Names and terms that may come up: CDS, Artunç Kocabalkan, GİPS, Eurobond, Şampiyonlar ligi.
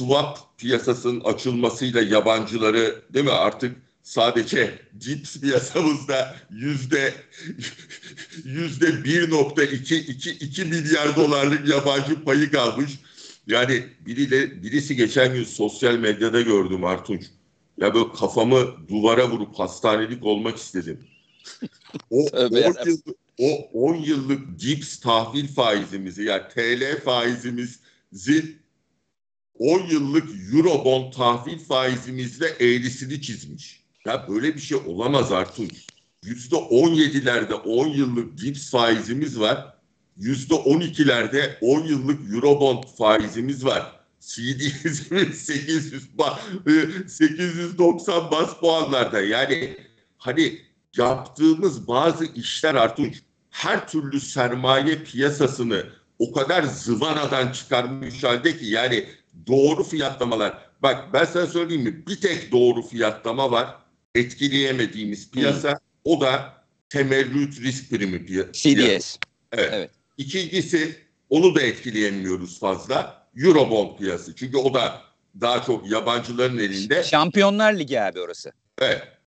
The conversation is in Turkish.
swap piyasasının açılmasıyla yabancıları, değil mi, artık sadece GİPS piyasamızda %1.2 milyar dolarlık yabancı payı kalmış. Yani birisi geçen gün sosyal medyada gördüm Artunç. Ya böyle kafamı duvara vurup hastanelik olmak istedim. O 10 yıllık GİPS tahvil faizimizi, yani TL faizimizi 10 yıllık Eurobond tahvil faizimizle eğrisini çizmiş. Ya böyle bir şey olamaz Artunç. %17'lerde 10 yıllık GİPS faizimiz var. %12'lerde 10 yıllık Eurobond faizimiz var. CDS'imiz 890 baz puanlarda. Yani hani yaptığımız bazı işler Artunç, her türlü sermaye piyasasını o kadar zıvanadan çıkarmış halde ki, yani doğru fiyatlamalar. Bak ben sana söyleyeyim mi? Bir tek doğru fiyatlama var. Etkileyemediğimiz piyasa. O da temerrüt risk primi CDS. Evet. İkincisi, onu da etkileyemiyoruz fazla. Eurobond piyasası. Çünkü o da daha çok yabancıların elinde. Şampiyonlar ligi abi orası. Evet.